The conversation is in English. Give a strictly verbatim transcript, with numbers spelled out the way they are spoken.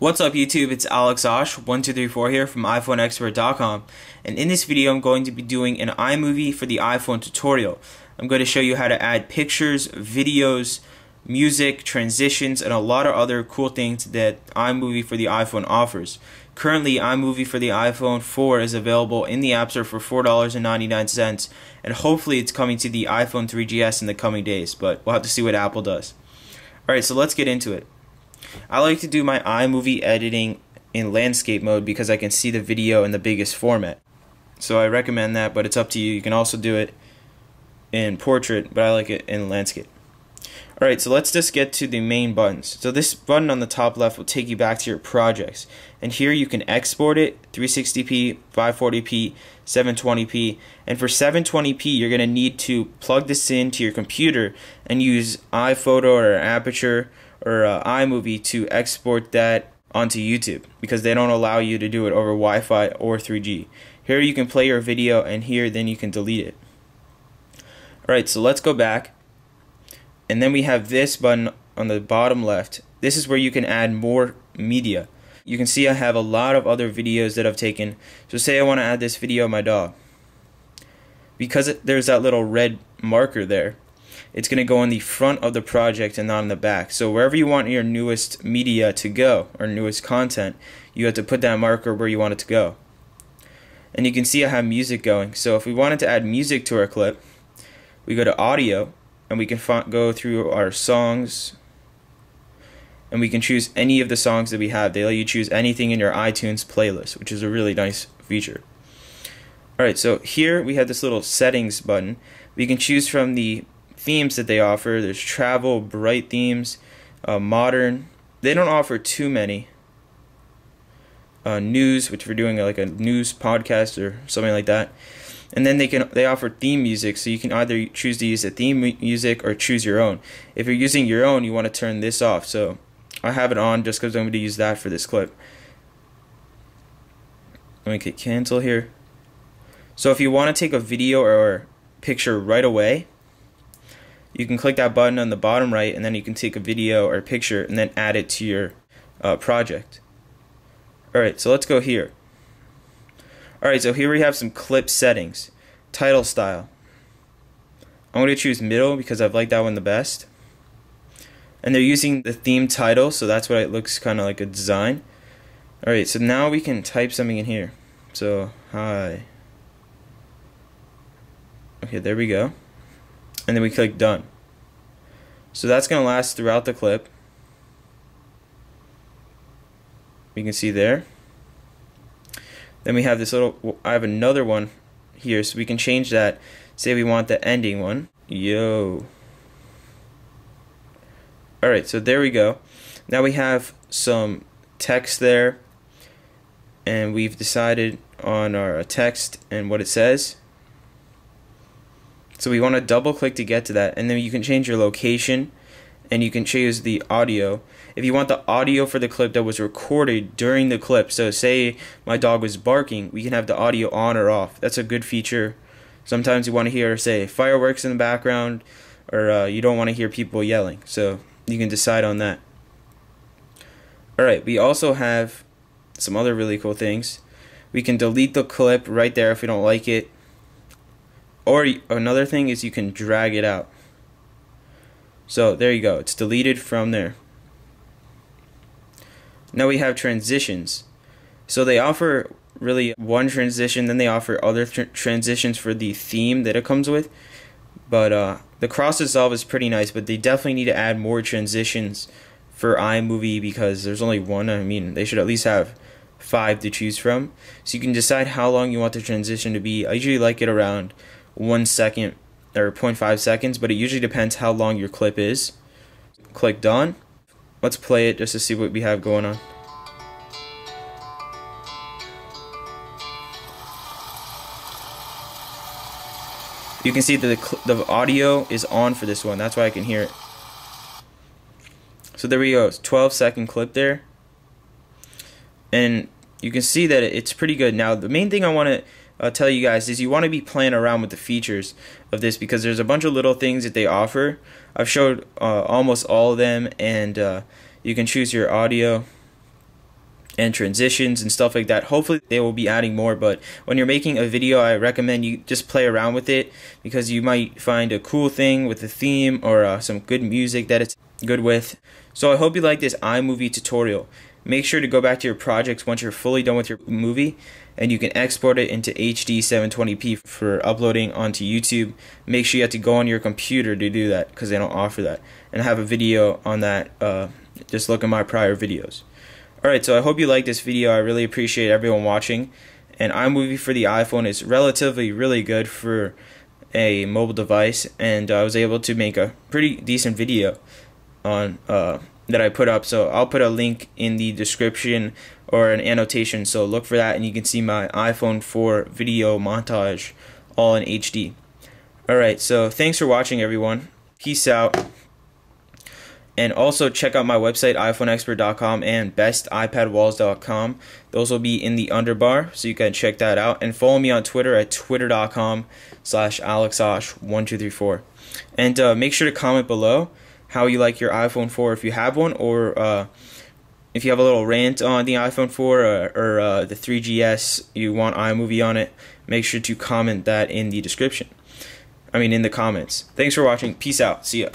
What's up YouTube, it's Alex Osh, one two three four here from iPhone Expert dot com, and in this video I'm going to be doing an iMovie for the iPhone tutorial. I'm going to show you how to add pictures, videos, music, transitions, and a lot of other cool things that iMovie for the iPhone offers. Currently, iMovie for the iPhone four is available in the App Store for four dollars and ninety-nine cents, and hopefully it's coming to the iPhone three G S in the coming days, but we'll have to see what Apple does. Alright, so let's get into it. I like to do my iMovie editing in landscape mode because I can see the video in the biggest format. So I recommend that, but it's up to you. You can also do it in portrait, but I like it in landscape. Alright, so let's just get to the main buttons. So this button on the top left will take you back to your projects. And here you can export it, three sixty p, five forty p, seven twenty p. And for seven twenty p, you're going to need to plug this into your computer and use iPhoto or Aperture or uh, iMovie to export that onto YouTube, because they don't allow you to do it over Wi-Fi or three G. Here you can play your video, and here then you can delete it. Alright, so let's go back, and then we have this button on the bottom left. This is where you can add more media. You can see I have a lot of other videos that I've taken. So say I want to add this video of my dog. Because it, there's that little red marker there, it's going to go in the front of the project and not in the back. So wherever you want your newest media to go, or newest content, you have to put that marker where you want it to go. And you can see I have music going. So if we wanted to add music to our clip, we go to audio, and we can go through our songs, and we can choose any of the songs that we have. They let you choose anything in your iTunes playlist, which is a really nice feature. Alright, so here we have this little settings button. We can choose from the themes that they offer. There's travel, bright themes, uh, modern. They don't offer too many. Uh, news, which we're doing like a news podcast or something like that. And then they can they offer theme music, so you can either choose to use the theme music or choose your own. If you're using your own, you want to turn this off. So I have it on just because I'm going to use that for this clip. Let me click cancel here. So if you want to take a video or picture right away, you can click that button on the bottom right, and then you can take a video or a picture and then add it to your uh, project. Alright, so let's go here. Alright, so here we have some clip settings. Title style. I'm going to choose middle because I've liked that one the best. And they're using the theme title, so that's why it looks kind of like a design. Alright, so now we can type something in here. So, hi. Okay, there we go. And then we click done. So that's going to last throughout the clip. You can see there. Then we have this little, I have another one here, so we can change that. Say we want the ending one. Yo. Alright, so there we go. Now we have some text there, and we've decided on our text and what it says. So we want to double click to get to that, and then you can change your location, and you can choose the audio. If you want the audio for the clip that was recorded during the clip, so say my dog was barking, we can have the audio on or off. That's a good feature. Sometimes you want to hear, say, fireworks in the background, or uh, you don't want to hear people yelling, so you can decide on that. Alright, we also have some other really cool things. We can delete the clip right there if we don't like it. Or another thing is you can drag it out. So there you go, it's deleted from there. Now we have transitions. So they offer really one transition, then they offer other tr transitions for the theme that it comes with. But uh, the cross dissolve is pretty nice, but they definitely need to add more transitions for iMovie because there's only one. I mean, they should at least have five to choose from. So you can decide how long you want the transition to be. I usually like it around one second or zero point five seconds, but it usually depends how long your clip is. Click done. Let's play it just to see what we have going on. You can see that the, the audio is on for this one. That's why I can hear it. So there we go. It's a twelve second clip there. And you can see that it's pretty good. Now the main thing I want to I'll tell you guys is you want to be playing around with the features of this, because there's a bunch of little things that they offer. I've showed uh, almost all of them, and uh, you can choose your audio, and transitions and stuff like that. Hopefully they will be adding more, but when you're making a video, I recommend you just play around with it, because you might find a cool thing with a theme or uh, some good music that it's good with. So I hope you like this iMovie tutorial. Make sure to go back to your projects once you're fully done with your movie, and you can export it into H D seven twenty p for uploading onto YouTube. Make sure you have to go on your computer to do that, because they don't offer that. And I have a video on that. Uh, just look at my prior videos. Alright, so I hope you like this video. I really appreciate everyone watching. And iMovie for the iPhone is relatively really good for a mobile device, and I was able to make a pretty decent video on uh, that I put up, so I'll put a link in the description or an annotation, so look for that and you can see my iPhone four video montage all in H D. Alright, so thanks for watching everyone, peace out, and also check out my website iPhone Expert dot com and Best iPad Walls dot com. Those will be in the underbar, so you can check that out, and follow me on Twitter at Twitter dot com slash Alex Osh one two three four, and uh, make sure to comment below how you like your iPhone four if you have one, or uh, if you have a little rant on the iPhone four or, or uh, the three G S, you want iMovie on it, make sure to comment that in the description. I mean in the comments. Thanks for watching. Peace out. See ya.